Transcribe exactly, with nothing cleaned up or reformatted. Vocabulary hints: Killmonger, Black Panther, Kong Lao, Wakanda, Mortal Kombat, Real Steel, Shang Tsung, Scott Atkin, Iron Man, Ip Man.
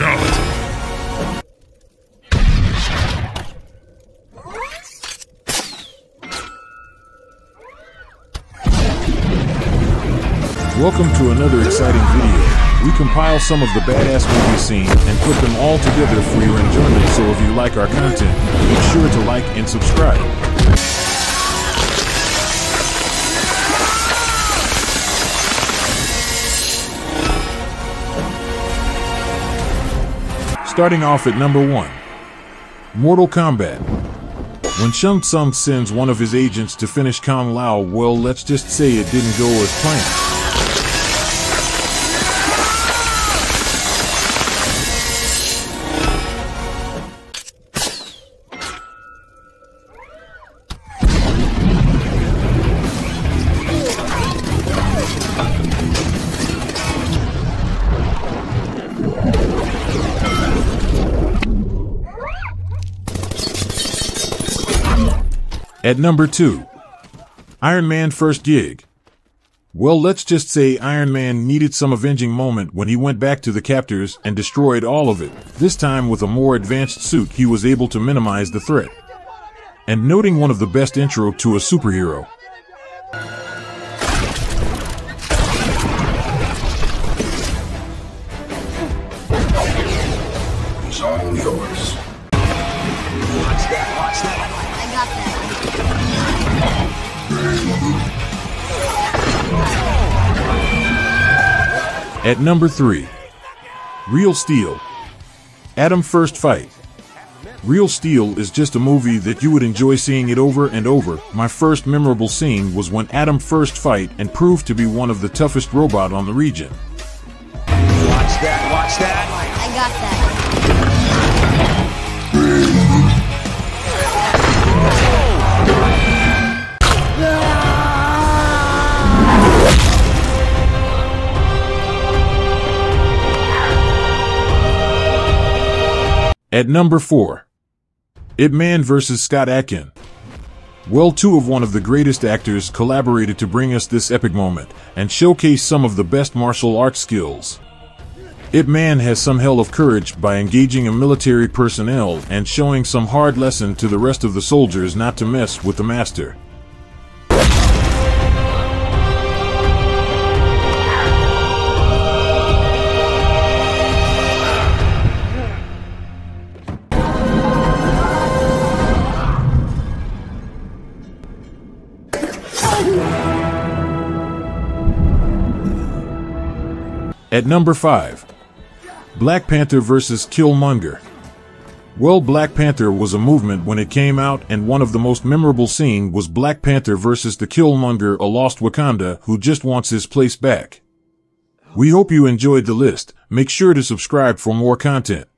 talent. Welcome to another exciting video. We compile some of the badass movie scenes and put them all together for your enjoyment, so if you like our content, make sure to like and subscribe. Starting off at number one. Mortal Kombat. When Shang Tsung sends one of his agents to finish Kong Lao, well, let's just say it didn't go as planned. At number two, Iron Man first gig. Well, let's just say Iron Man needed some avenging moment when he went back to the captors and destroyed all of it. This time with a more advanced suit, he was able to minimize the threat. And noting one of the best intro to a superhero. It's all yours. Watch that, watch that. I got that. At number three, Real Steel. Atom first fight. Real Steel is just a movie that you would enjoy seeing it over and over. My first memorable scene was when Atom first fight and proved to be one of the toughest robot on the region. Watch that, watch that. I got that. At number four, Ip Man versus Scott Atkin. Well, two of one of the greatest actors collaborated to bring us this epic moment and showcase some of the best martial arts skills. Ip Man has some hell of courage by engaging a military personnel and showing some hard lesson to the rest of the soldiers not to mess with the master. At number five, Black Panther versus Killmonger. Well, Black Panther was a movement when it came out, and one of the most memorable scenes was Black Panther versus the Killmonger, a lost Wakanda who just wants his place back. We hope you enjoyed the list. Make sure to subscribe for more content.